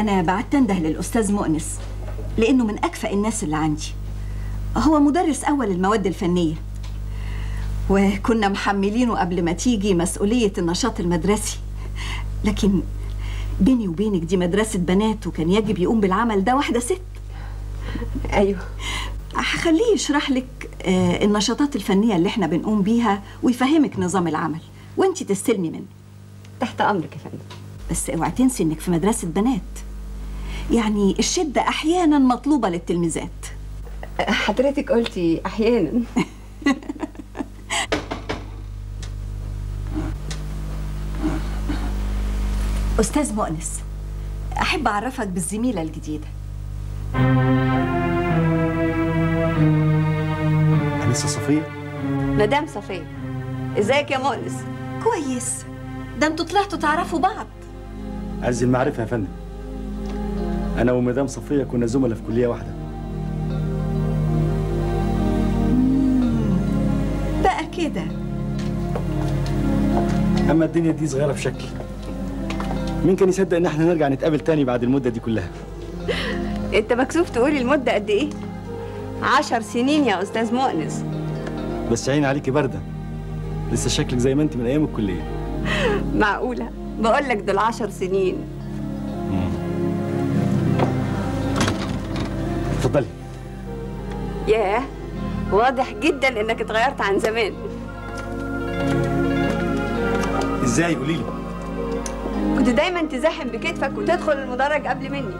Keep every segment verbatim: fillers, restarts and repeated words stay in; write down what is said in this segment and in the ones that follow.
أنا بعت تنده للأستاذ مؤنس لأنه من أكفأ الناس اللي عندي، هو مدرس أول المواد الفنية، وكنا محملينه قبل ما تيجي مسؤولية النشاط المدرسي، لكن بيني وبينك دي مدرسة بنات وكان يجب يقوم بالعمل ده واحدة ست. أيوه هخليه يشرح لك النشاطات الفنية اللي احنا بنقوم بيها ويفهمك نظام العمل وانتي تستلمي منه. تحت أمرك يا فندم. بس اوعي تنسي انك في مدرسة بنات، يعني الشدة أحيانا مطلوبة للتلميذات. حضرتك قلتي أحيانا. أستاذ مؤنس، أحب أعرفك بالزميلة الجديدة. أنسة صفية؟ مدام صفية. إزيك يا مؤنس؟ كويس، ده أنتوا طلعتوا تعرفوا بعض. عز المعرفة يا فندم. أنا ومدام صفية كنا زملاء في كلية واحدة. بقى كده. أما الدنيا دي صغيرة بشكل. مين كان يصدق ان احنا نرجع نتقابل تاني بعد المدة دي كلها؟ انت مكسوف تقولي المدة قد ايه؟ عشر سنين يا استاذ مؤنس. بس عيني عليكي باردة، لسه شكلك زي ما انت من ايام الكلية. معقولة؟ بقول لك دول عشر سنين. اتفضلي. ياه، واضح جدا انك اتغيرت عن زمان. ازاي؟ قولي لي. كنت دايما تزاحم بكتفك وتدخل المدرج قبل مني.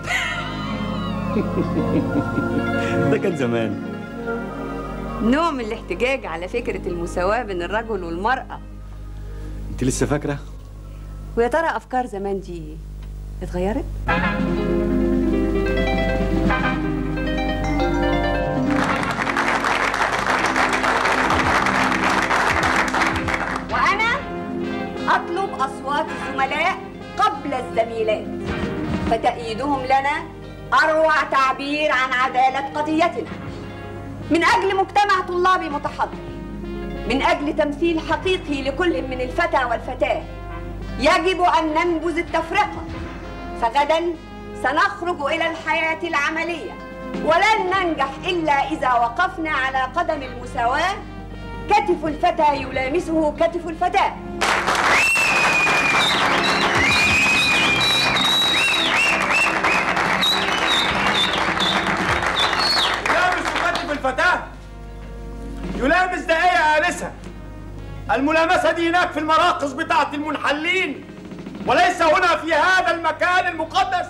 ده كان زمان. نوع من الاحتجاج على فكرة المساواة بين الرجل والمرأة. انت لسه فاكرة؟ ويا ترى أفكار زمان دي اتغيرت؟ وأنا أطلب أصوات الزملاء قبل الزميلات، فتأييدهم لنا أروع تعبير عن عدالة قضيتنا، من أجل مجتمع طلابي متحضر، من أجل تمثيل حقيقي لكل من الفتى والفتاة، يجب أن ننبذ التفرقة، فغدا سنخرج إلى الحياة العملية، ولن ننجح إلا إذا وقفنا على قدم المساواة، كتف الفتى يلامسه كتف الفتاة. الفتاة يلامس ده ايه يا آنسة؟ الملامسة دي هناك في المراقص بتاعة المنحلين، وليس هنا في هذا المكان المقدس.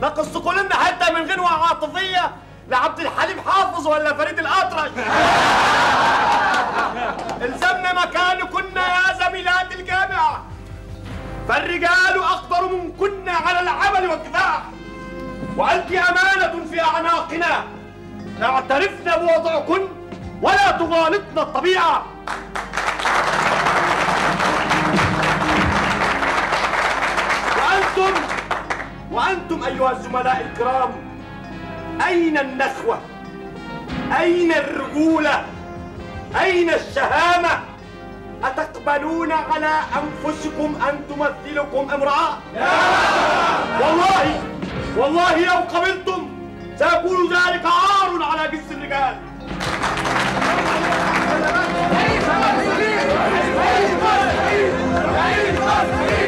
ده قصتكوا لنا حتى من غنوة عاطفية لعبد الحليم حافظ ولا فريد الأطرش. الزمنا مكانكن يا زميلات الجامعة، فالرجال أقدر منكن على العمل والدفاع، وأنتِ أمانة في أعناقنا، اعترفنا بوضعكن ولا تغالطنا الطبيعة. وأنتم وأنتم أيها الزملاء الكرام، أين النخوة؟ أين الرجولة؟ أين الشهامة؟ أتقبلون على أنفسكم أن تمثلكم امرأة؟ والله والله لو قبلتم سيكون ذلك عار على جنس الرجال.